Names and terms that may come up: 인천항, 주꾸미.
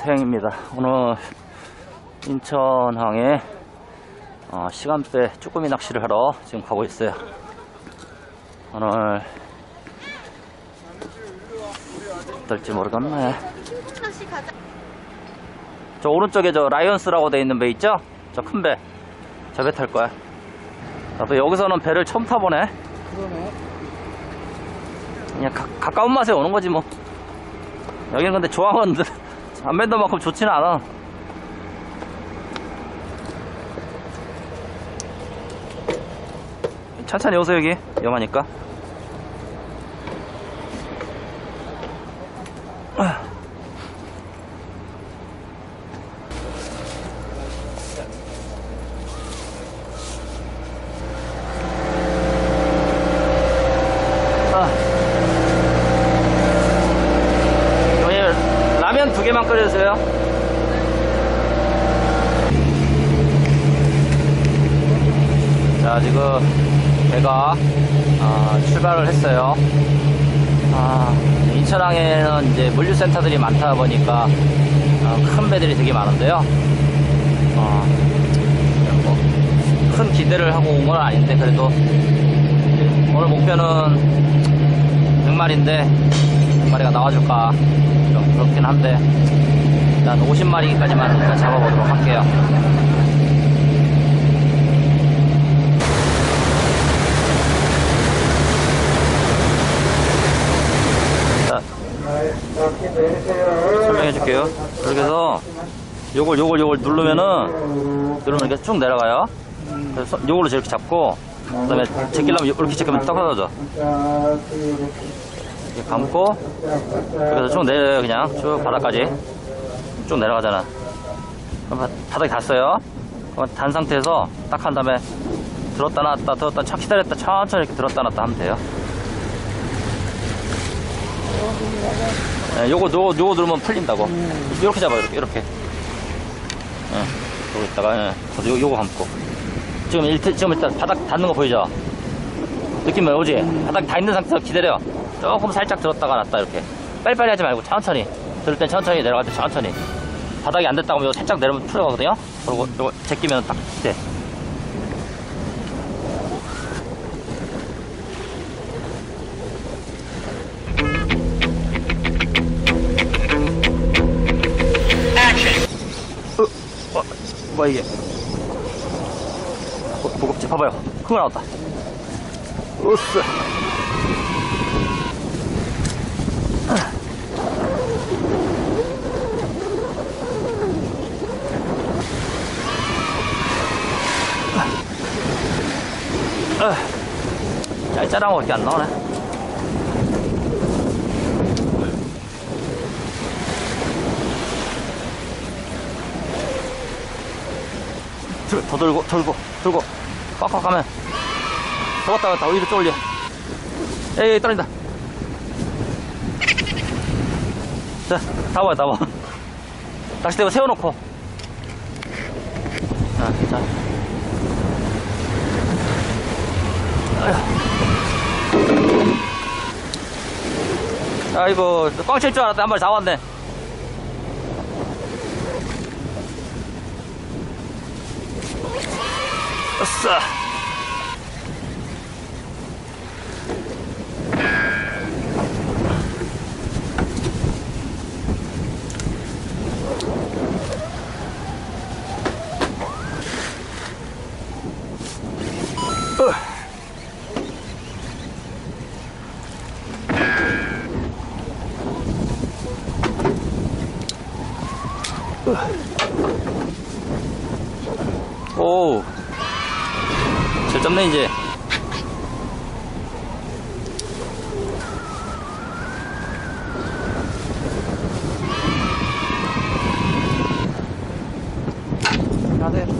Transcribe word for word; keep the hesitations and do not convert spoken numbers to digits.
태행입니다. 오늘 인천항에 어, 시간대 주꾸미 낚시를 하러 지금 가고 있어요. 오늘 어떨지 모르겠네. 저 오른쪽에 저 라이언스라고 돼 있는 배 있죠? 저 큰 배. 저 배 탈 거야. 나도 여기서는 배를 처음 타보네. 그러네. 그냥 가, 가까운 맛에 오는 거지 뭐. 여기는 근데 조항은 안밴더만큼 좋지는 않아. 천천히 오세요. 여기 위험하니까. 끓여주세요. 자, 지금 배가 어, 출발을 했어요. 아, 인천항에는 이제 물류센터들이 많다 보니까 어, 큰 배들이 되게 많은데요. 어, 뭐 큰 기대를 하고 온 건 아닌데, 그래도 오늘 목표는 백 마리인데 백 마리가 나와줄까? 그렇긴 한데 일단 오십 마리까지만 일단 잡아보도록 할게요. 자, 설명해 줄게요. 이렇게 해서 요걸 요걸 요걸 누르면은 누르면 이렇게 쭉 내려가요. 그래서 요걸로 이렇게 잡고 그 다음에 제끼려면 이렇게 제끼면 딱 떨어져. 이렇게 감고 그래서 쭉 내려요. 그냥 쭉 바닥까지 쭉 내려가잖아. 그럼 바닥이 닿았어요. 그럼 단 상태에서 딱 한 다음에 들었다 놨다 들었다 차 기다렸다 천천히 이렇게 들었다 놨다 하면 돼요. 네, 요거 요거 요거 누르면 풀린다고. 이렇게 잡아요. 이렇게 이렇게. 네, 여기 있다가 네, 요, 요거 감고 지금 일단 지금 일단 바닥 닿는 거 보이죠? 느낌이 오지? 바닥 다 있는 상태에서 기다려. 조금 살짝 들었다가 놨다 이렇게. 빨리빨리 하지 말고 천천히. 들을 땐 천천히, 내려갈 때 천천히. 바닥이 안 됐다고 하면 살짝 내려면 풀려가거든요. 그리고 이거 제끼면 딱 돼. 어, 어, 뭐야 이게? 어, 무겁지? 봐봐요. 큰 거 나왔다. 으쌰. 짤짤한 거밖에 안 나오네. 들, 더 들고 들고 들고 꽉꽉 가면 더 갔다 갔다 위로 또 올려. 에이 떨린다. 자, 잡아요 잡아. 낚싯대로 세워놓고. 자, 자. 아이고, 꽝 칠 줄 알았다. 한 마리 잡았네. 으쌰. 으. 오우, 잘 잡네 이제. 안녕하세요.